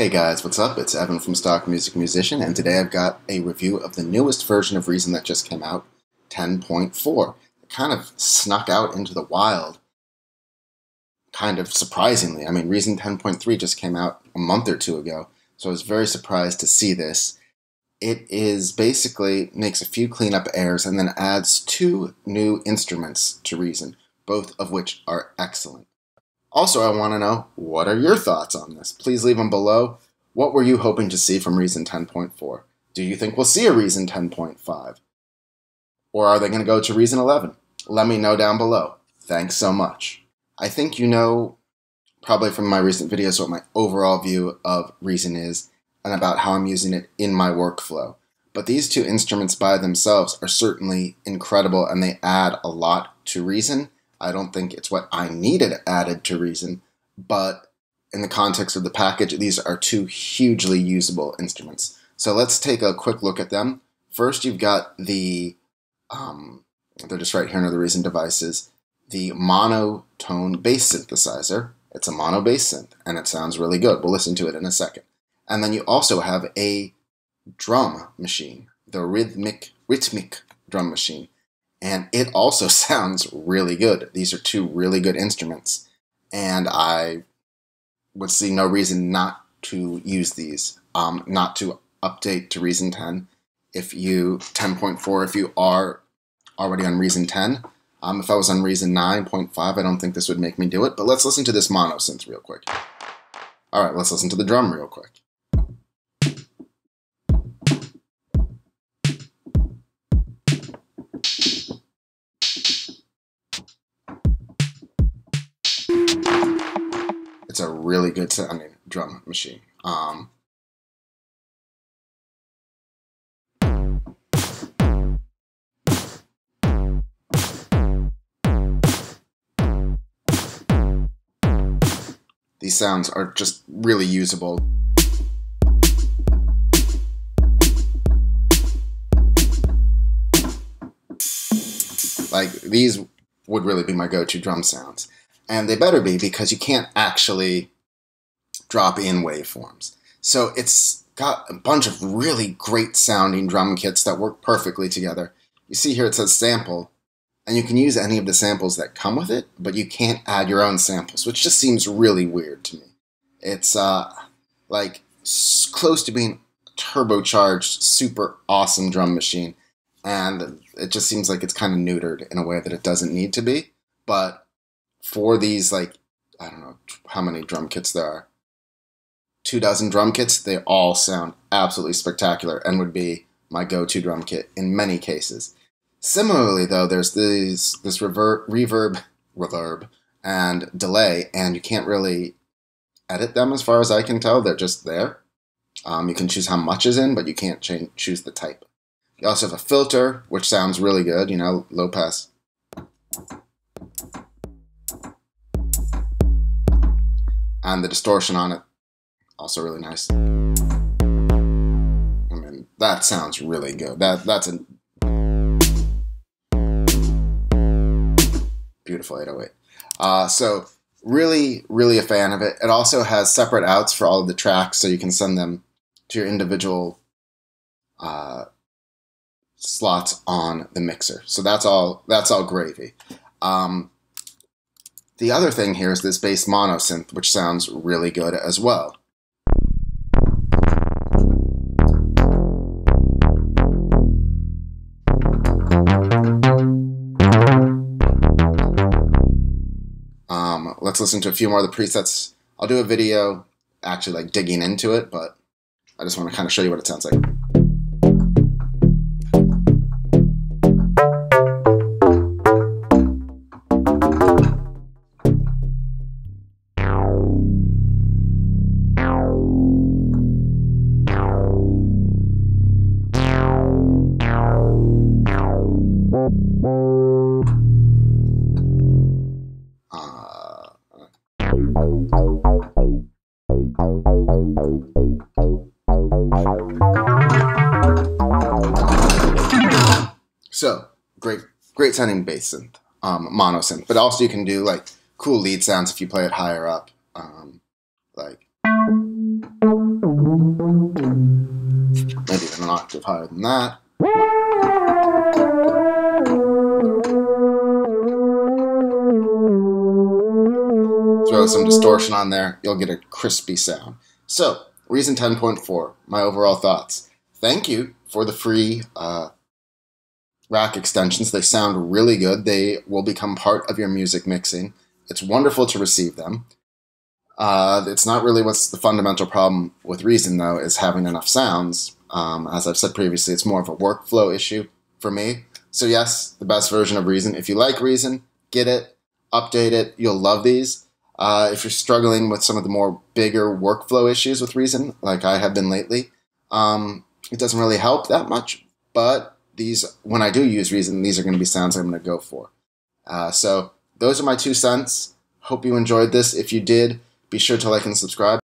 Hey guys, what's up? It's Evan from Stock Music Musician, and today I've got a review of the newest version of Reason that just came out, 10.4. It kind of snuck out into the wild, kind of surprisingly. I mean, Reason 10.3 just came out a month or two ago, so I was very surprised to see this. It is basically makes a few cleanup errors and then adds two new instruments to Reason, both of which are excellent. Also, I want to know, what are your thoughts on this? Please leave them below. What were you hoping to see from Reason 10.4? Do you think we'll see a Reason 10.5? Or are they going to go to Reason 11? Let me know down below. Thanks so much. I think you know, probably from my recent videos, what my overall view of Reason is and about how I'm using it in my workflow. But these two instruments by themselves are certainly incredible, and they add a lot to Reason. I don't think it's what I needed added to Reason, but in the context of the package, these are two hugely usable instruments. So let's take a quick look at them. First, you've got the, they're just right here under the Reason devices, the monotone bass synthesizer. It's a mono bass synth, and it sounds really good. We'll listen to it in a second. And then you also have a drum machine, the rhythmic drum machine. And it also sounds really good. These are two really good instruments, and I would see no reason not to use these, not to update to Reason 10 if you 10.4 if you are already on Reason 10. If I was on Reason 9.5, I don't think this would make me do it. But let's listen to this monosynth real quick. All right, let's listen to the drum real quick. It's a really good sounding drum machine. These sounds are just really usable. Like, these would really be my go-to drum sounds. And they better be, because you can't actually drop in waveforms. So it's got a bunch of really great sounding drum kits that work perfectly together. You see here it says sample, and you can use any of the samples that come with it, but you can't add your own samples, which just seems really weird to me. It's like close to being a turbocharged, super awesome drum machine, and it just seems like it's kind of neutered in a way that it doesn't need to be. But for these, like, I don't know how many drum kits there are, 24 drum kits, they all sound absolutely spectacular and would be my go-to drum kit in many cases. Similarly, though, there's this reverb and delay, and you can't really edit them as far as I can tell. They're just there. You can choose how much is in, but you can't choose the type. You also have a filter, which sounds really good, you know, low pass. And the distortion on it, also really nice. I mean, that sounds really good. That's a beautiful 808. So really, really a fan of it. It also has separate outs for all of the tracks, so you can send them to your individual slots on the mixer. So that's all gravy. The other thing here is this bass monosynth, which sounds really good as well. Let's listen to a few more of the presets. I'll do a video actually like digging into it, but I just want to kind of show you what it sounds like. So great sounding bass synth, mono synth, but also you can do like cool lead sounds if you play it higher up, like Maybe even an octave higher than that. Throw some distortion on there, you'll get a crispy sound. So, Reason 10.4, my overall thoughts. Thank you for the free rack extensions. They sound really good. They will become part of your music mixing. It's wonderful to receive them. It's not really what's the fundamental problem with Reason, though, is having enough sounds. As I've said previously, it's more of a workflow issue for me. So yes, the best version of Reason. If you like Reason, get it, update it. You'll love these. If you're struggling with some of the more bigger workflow issues with Reason, like I have been lately, it doesn't really help that much. But these, when I do use Reason, these are going to be sounds I'm going to go for. So those are my 2 cents. Hope you enjoyed this. If you did, be sure to like and subscribe.